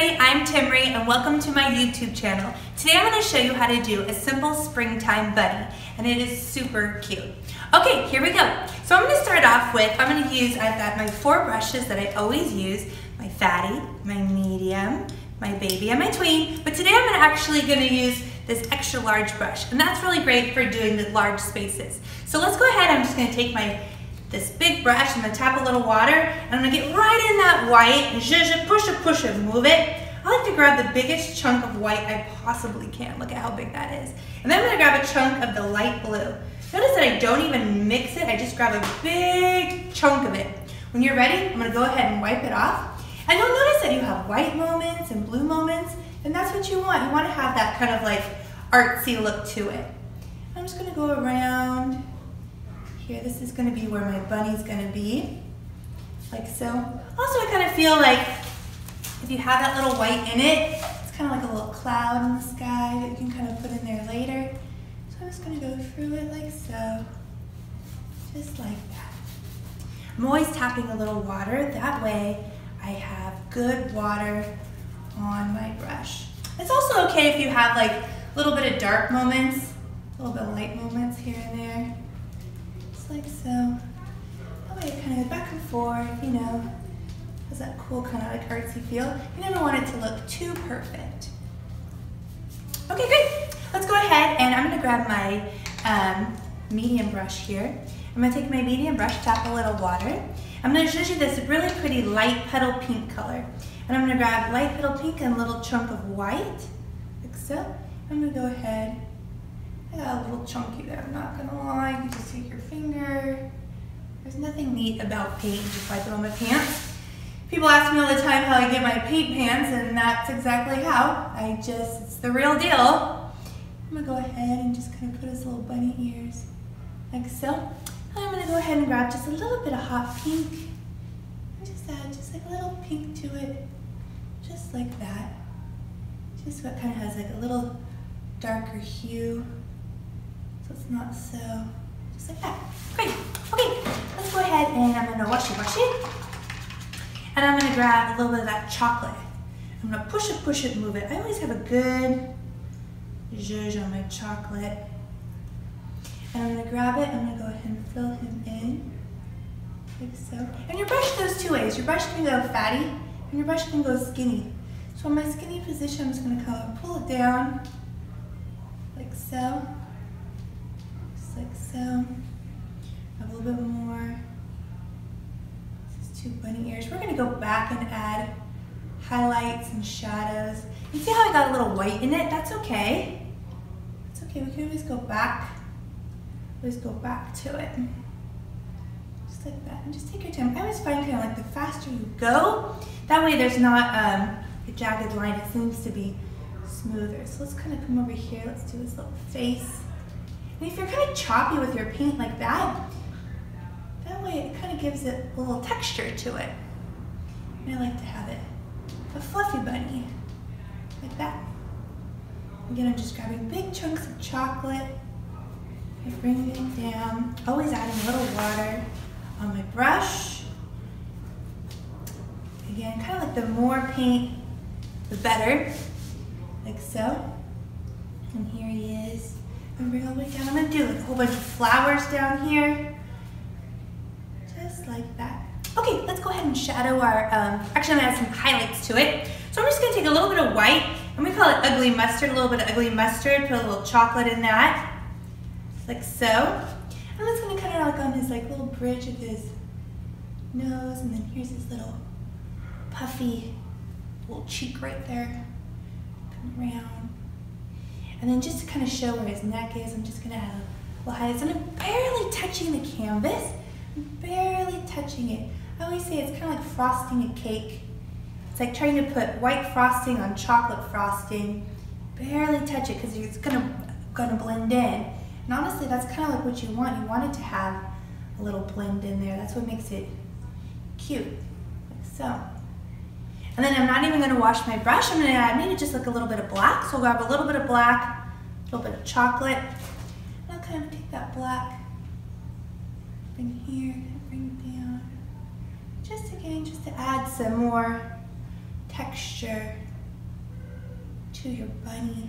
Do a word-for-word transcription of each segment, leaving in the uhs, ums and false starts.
everybody, I'm Timree and welcome to my YouTube channel. Today I'm going to show you how to do a simple springtime bunny and it is super cute. Okay, here we go. So I'm going to start off with, I'm going to use, I've got my four brushes that I always use, my fatty, my medium, my baby, and my tween, but today I'm actually going to use this extra large brush and that's really great for doing the large spaces. So let's go ahead, I'm just going to take my this big brush, I'm gonna tap a little water, and I'm gonna get right in that white, zhuzh, push it, push it, move it. I like to grab the biggest chunk of white I possibly can. Look at how big that is. And then I'm gonna grab a chunk of the light blue. Notice that I don't even mix it, I just grab a big chunk of it. When you're ready, I'm gonna go ahead and wipe it off. And you'll notice that you have white moments and blue moments, and that's what you want. You wanna have that kind of like artsy look to it. I'm just gonna go around. Here, this is going to be where my bunny's going to be, like so. Also, I kind of feel like if you have that little white in it, it's kind of like a little cloud in the sky that you can kind of put in there later. So I'm just going to go through it like so, just like that. I'm always tapping a little water, that way I have good water on my brush. It's also okay if you have like a little bit of dark moments, a little bit of light moments here and there. Like so. That way it kind of goes back and forth, you know, has that cool kind of like artsy feel. You never want it to look too perfect. Okay, great. Let's go ahead and I'm gonna grab my um, medium brush here. I'm gonna take my medium brush, tap a little water. I'm gonna show you this really pretty light petal pink color. And I'm gonna grab light petal pink and a little chunk of white, like so. I'm gonna go ahead. I got a little chunky there, I'm not gonna lie. You can just take your finger. There's nothing neat about paint, just wipe it on my pants. People ask me all the time how I get my paint pants, and that's exactly how. I just, it's the real deal. I'm gonna go ahead and just kind of put his little bunny ears, like so. I'm gonna go ahead and grab just a little bit of hot pink. And just add just like a little pink to it, just like that. Just what kind of has like a little darker hue. It's not so, just like that. Great, okay, let's go ahead and I'm gonna wash it, wash it. And I'm gonna grab a little bit of that chocolate. I'm gonna push it, push it, move it. I always have a good zhuzh on my chocolate. And I'm gonna grab it, I'm gonna go ahead and fill him in, like so. And your brush goes two ways. Your brush can go fatty and your brush can go skinny. So in my skinny position, I'm just gonna kind of pull it down, like so. Like so, a little bit more. This is two bunny ears. We're gonna go back and add highlights and shadows. You see how I got a little white in it? That's okay. It's okay, we can always go back. Always go back to it. Just like that, and just take your time. I always find kind of like the faster you go, that way there's not um, a jagged line. It seems to be smoother. So let's kind of come over here. Let's do his little face. And if you're kind of choppy with your paint like that, that way it kind of gives it a little texture to it. And I like to have it a fluffy bunny, like that. Again, I'm just grabbing big chunks of chocolate and bringing them down. Always adding a little water on my brush. Again, kind of like the more paint, the better, like so. And here he is. And bring all the way down. I'm gonna do like a whole bunch of flowers down here. Just like that. Okay, let's go ahead and shadow our, um, actually I'm gonna add some highlights to it. So I'm just gonna take a little bit of white, and we call it ugly mustard, a little bit of ugly mustard, put a little chocolate in that, like so. I'm just gonna kind of like on his like little bridge of his nose, and then here's his little puffy little cheek right there, come around. And then just to kind of show where his neck is, I'm just gonna add a little highlights. And I'm barely touching the canvas. I'm barely touching it. I always say it's kind of like frosting a cake. It's like trying to put white frosting on chocolate frosting. Barely touch it because it's gonna, gonna blend in. And honestly, that's kind of like what you want. You want it to have a little blend in there. That's what makes it cute, like so. And then I'm not even gonna wash my brush. I'm gonna add maybe just like a little bit of black. So I'll grab a little bit of black, a little bit of chocolate. And I'll kind of take that black, bring here, kind of bring it down. Just again, just to add some more texture to your bunny.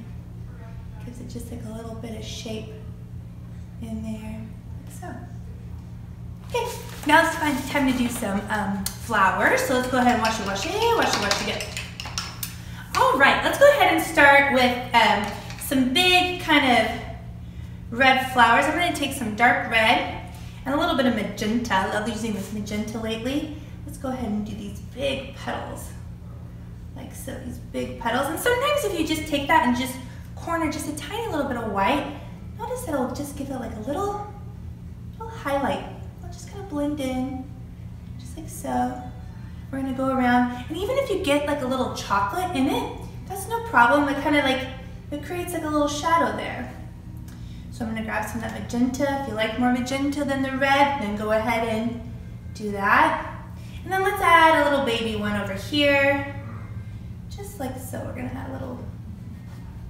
Gives it just like a little bit of shape in there, like so. Okay, now it's time to do some um, flowers. So let's go ahead and wash it, wash it, wash it, wash it again. All right, let's go ahead and start with um, some big kind of red flowers. I'm gonna take some dark red and a little bit of magenta. I love using this magenta lately. Let's go ahead and do these big petals. Like so, these big petals. And sometimes if you just take that and just corner just a tiny little bit of white, notice it'll just give it like a little, little highlight. I'll just kind of blend in, just like so. We're gonna go around, and even if you get like a little chocolate in it, that's no problem. It kind of like, it creates like a little shadow there. So I'm gonna grab some of that magenta. If you like more magenta than the red, then go ahead and do that. And then let's add a little baby one over here. Just like so, we're gonna add a little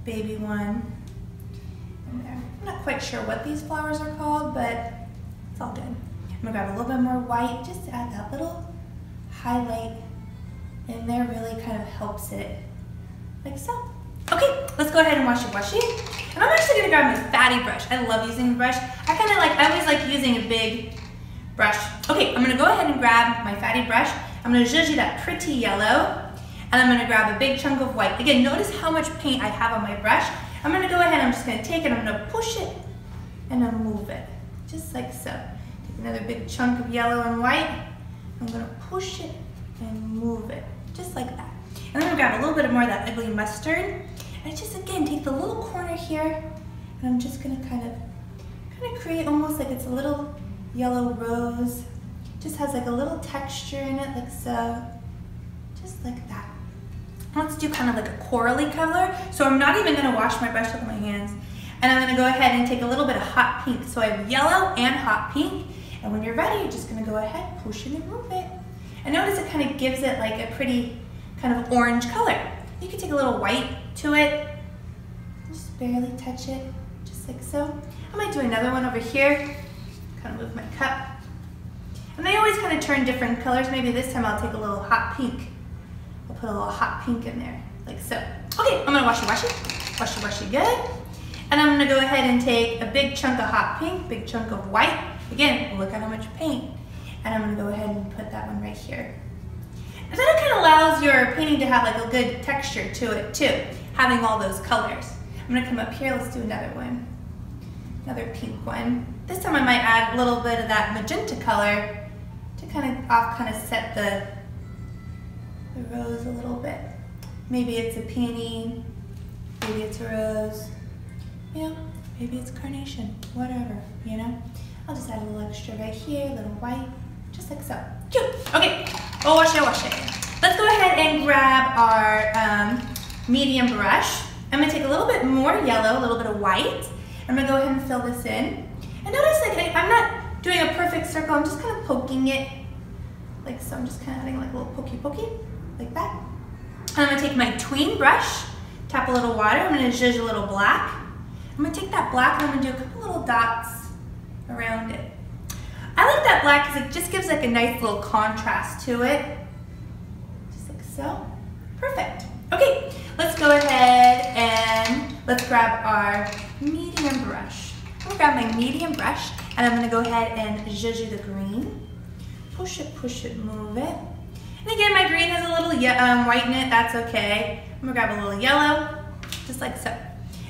baby one in there. I'm not quite sure what these flowers are called, but it's all good. I'm gonna grab a little bit more white, just to add that little highlight in there, really kind of helps it, like so. Okay, let's go ahead and washi washi. And I'm actually gonna grab my fatty brush. I love using a brush. I kinda like, I always like using a big brush. Okay, I'm gonna go ahead and grab my fatty brush. I'm gonna zhuzh that pretty yellow. And I'm gonna grab a big chunk of white. Again, notice how much paint I have on my brush. I'm gonna go ahead, I'm just gonna take it, I'm gonna push it, and I'm move it, just like so. Take another big chunk of yellow and white. I'm gonna push it and move it, just like that. And then I'm gonna grab a little bit more of that ugly mustard. And I just, again, take the little corner here, and I'm just gonna kind of, kind of create almost like it's a little yellow rose. Just has like a little texture in it, like so, just like that. Let's do kind of like a corally color. So I'm not even gonna wash my brush with my hands. And I'm gonna go ahead and take a little bit of hot pink. So I have yellow and hot pink. And when you're ready, you're just gonna go ahead, push it and move it. And notice it kind of gives it like a pretty kind of orange color. You can take a little white to it. Just barely touch it, just like so. I might do another one over here. Kind of move my cup. And I always kind of turn different colors. Maybe this time I'll take a little hot pink. I'll put a little hot pink in there, like so. Okay, I'm gonna washi washi, washi washi good. And I'm gonna go ahead and take a big chunk of hot pink, big chunk of white. Again, look at how much paint. And I'm gonna go ahead and put that one right here. And that kind of allows your painting to have like a good texture to it too, having all those colors. I'm gonna come up here, let's do another one. Another pink one. This time I might add a little bit of that magenta color to kind of off, kind of set the the rose a little bit. Maybe it's a peony, maybe it's a rose, you know, maybe it's carnation, whatever, you know? I'll just add a little extra right here, a little white, just like so. Cute, okay, oh, wash it, wash it. Let's go ahead and grab our um, medium brush. I'm gonna take a little bit more yellow, a little bit of white. I'm gonna go ahead and fill this in. And notice like I'm not doing a perfect circle, I'm just kind of poking it, like so. I'm just kind of adding like a little pokey pokey. Like that. And I'm gonna take my tween brush, tap a little water, I'm gonna zhuzh a little black. I'm gonna take that black and I'm gonna do a couple little dots around it. I like that black because it just gives like a nice little contrast to it. Just like so. Perfect. Okay, let's go ahead and let's grab our medium brush. I'm gonna grab my medium brush and I'm gonna go ahead and zhuzh the green. Push it, push it, move it. And again, my green has a little um, white in it, that's okay. I'm gonna grab a little yellow, just like so.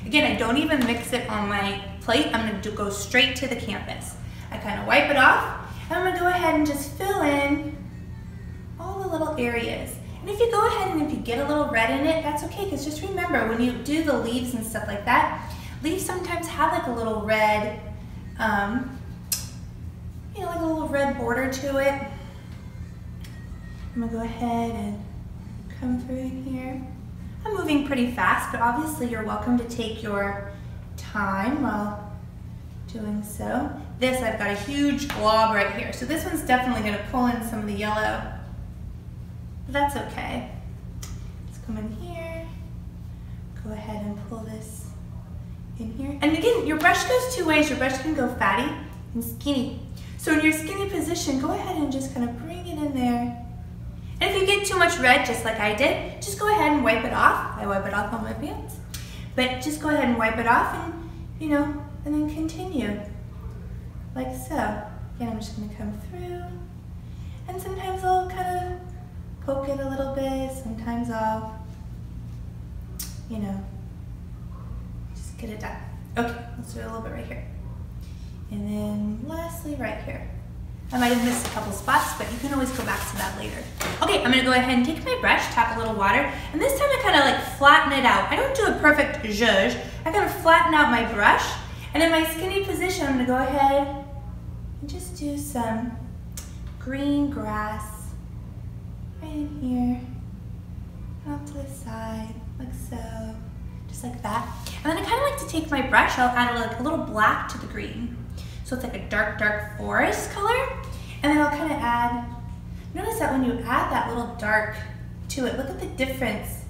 Again, I don't even mix it on my plate. I'm gonna do, go straight to the canvas. I kind of wipe it off, and I'm gonna go ahead and just fill in all the little areas. And if you go ahead and if you get a little red in it, that's okay, because just remember, when you do the leaves and stuff like that, leaves sometimes have like a little red, um, you know, like a little red border to it. I'm gonna go ahead and come through here. I'm moving pretty fast, but obviously you're welcome to take your time while doing so. This, I've got a huge glob right here. So this one's definitely gonna pull in some of the yellow. But that's okay. Let's come in here. Go ahead and pull this in here. And again, your brush goes two ways. Your brush can go fatty and skinny. So in your skinny position, go ahead and just kind of bring it in there. And if you get too much red, just like I did, just go ahead and wipe it off. I wipe it off on my pants. But just go ahead and wipe it off and, you know, and then continue. Like so. Again, I'm just gonna come through. And sometimes I'll kind of poke it a little bit. Sometimes I'll, you know, just get it done. Okay, let's do it a little bit right here. And then lastly, right here. I might have missed a couple spots, but you can always go back to that later. Okay, I'm gonna go ahead and take my brush, tap a little water, and this time I kind of like flatten it out. I don't do a perfect zhuzh. I kind of flatten out my brush, and in my skinny position, I'm gonna go ahead and just do some green grass right in here, and off to the side, like so, just like that. And then I kind of like to take my brush, I'll add like a little black to the green. So it's like a dark, dark forest color. And then I'll kind of add, notice that when you add that little dark to it, look at the difference.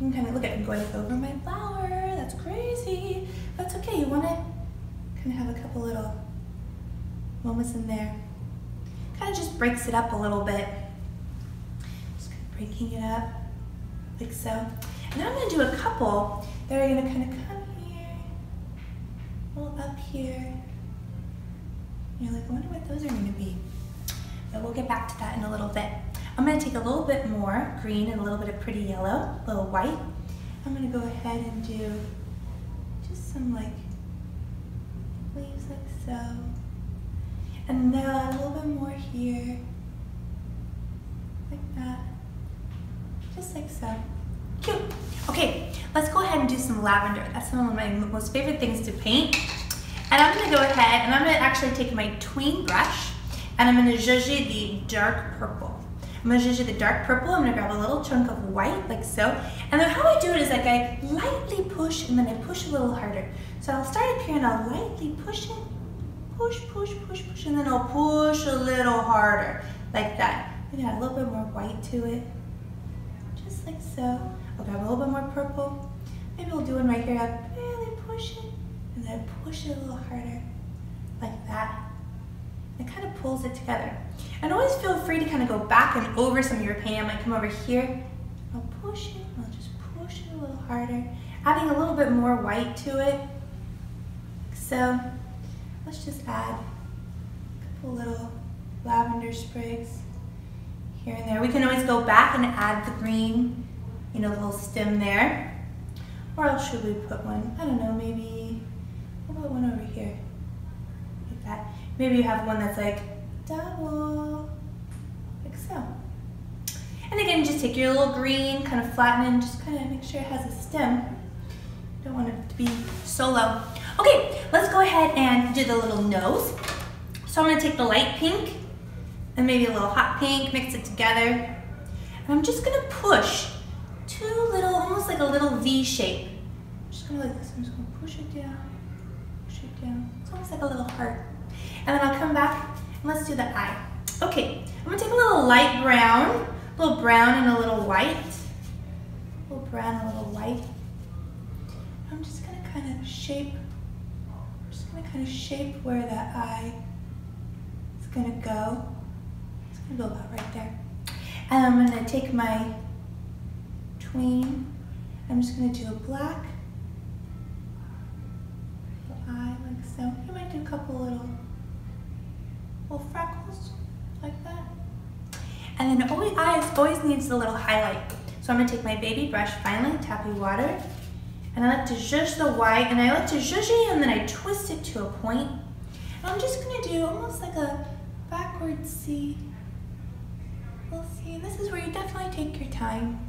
You can kind of look at it, I'm going over my flower, that's crazy. That's okay, you want to kind of have a couple little moments in there. Kind of just breaks it up a little bit. Just kind of breaking it up, like so. And then I'm gonna do a couple that are gonna kind of come here, a little up here. You're like, I wonder what those are gonna be. But we'll get back to that in a little bit. I'm gonna take a little bit more green and a little bit of pretty yellow, a little white. I'm gonna go ahead and do just some like leaves like so. And then a little bit more here, like that, just like so. Cute. Okay, let's go ahead and do some lavender. That's one of my most favorite things to paint. And I'm gonna go ahead and I'm gonna actually take my tween brush and I'm gonna zhuzh the dark purple. I'm gonna zhuzh the dark purple, I'm gonna grab a little chunk of white, like so. And then how I do it is like I lightly push and then I push a little harder. So I'll start up here and I'll lightly push it, push, push, push, push, and then I'll push a little harder, like that. I'm gonna add a little bit more white to it, just like so. I'll grab a little bit more purple. Maybe we'll do one right here, I'll barely push it. And then push it a little harder, like that. It kind of pulls it together. And always feel free to kind of go back and over some of your paint. I might come over here, I'll push it, I'll just push it a little harder, adding a little bit more white to it. Like so, let's just add a couple little lavender sprigs here and there. We can always go back and add the green, you know, little stem there. Or else should we put one, I don't know, maybe put one over here, like that. Maybe you have one that's like double, like so. And again, just take your little green, kind of flatten it, and just kind of make sure it has a stem. You don't want it to be so low. Okay, let's go ahead and do the little nose. So I'm gonna take the light pink and maybe a little hot pink, mix it together. And I'm just gonna push two little, almost like a little V shape. I'm just gonna like this, I'm just gonna push it down. Down. It's almost like a little heart. And then I'll come back and let's do the eye. Okay, I'm gonna take a little light brown, a little brown and a little white. A little brown and a little white. I'm just gonna kind of shape, I'm just gonna kind of shape where that eye is gonna go. It's gonna go about right there. And I'm gonna take my tween. I'm just gonna do a black eye, like so. You might do a couple little, little freckles, like that. And then always, eyes always needs the little highlight. So I'm gonna take my baby brush, finally, tappy water, and I like to zhuzh the white, and I like to zhuzh it, and then I twist it to a point. And I'm just gonna do almost like a backward C. We'll see, and this is where you definitely take your time.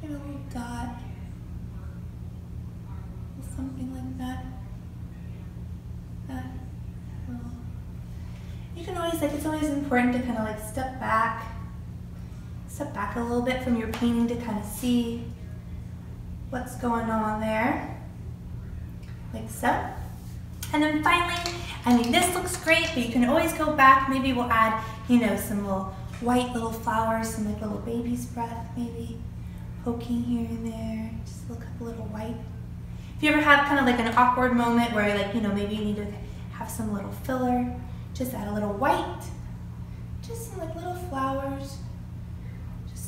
Get a little dot, something like that. You can always, like, it's always important to kind of like step back, step back a little bit from your painting to kind of see what's going on there, like so. And then finally, I mean, this looks great, but you can always go back. Maybe we'll add, you know, some little white little flowers, some like little baby's breath, maybe poking here and there, just a couple little white. If you ever have kind of like an awkward moment where like, you know, maybe you need to have some little filler, just add a little white, just some like little flowers,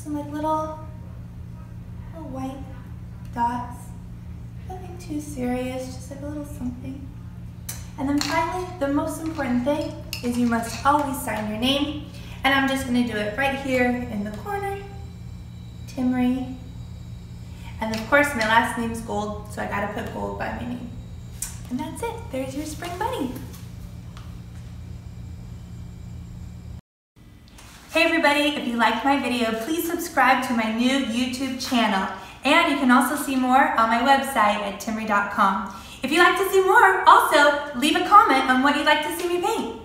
some like little, little white dots. Nothing too serious, just like a little something. And then finally, the most important thing is you must always sign your name. And I'm just gonna do it right here in the corner. Timree. And of course, my last name's Gold, so I gotta put Gold by my name. And that's it, there's your spring bunny. Hey everybody, if you liked my video, please subscribe to my new YouTube channel. And you can also see more on my website at Timree dot com. If you'd like to see more, also leave a comment on what you'd like to see me paint.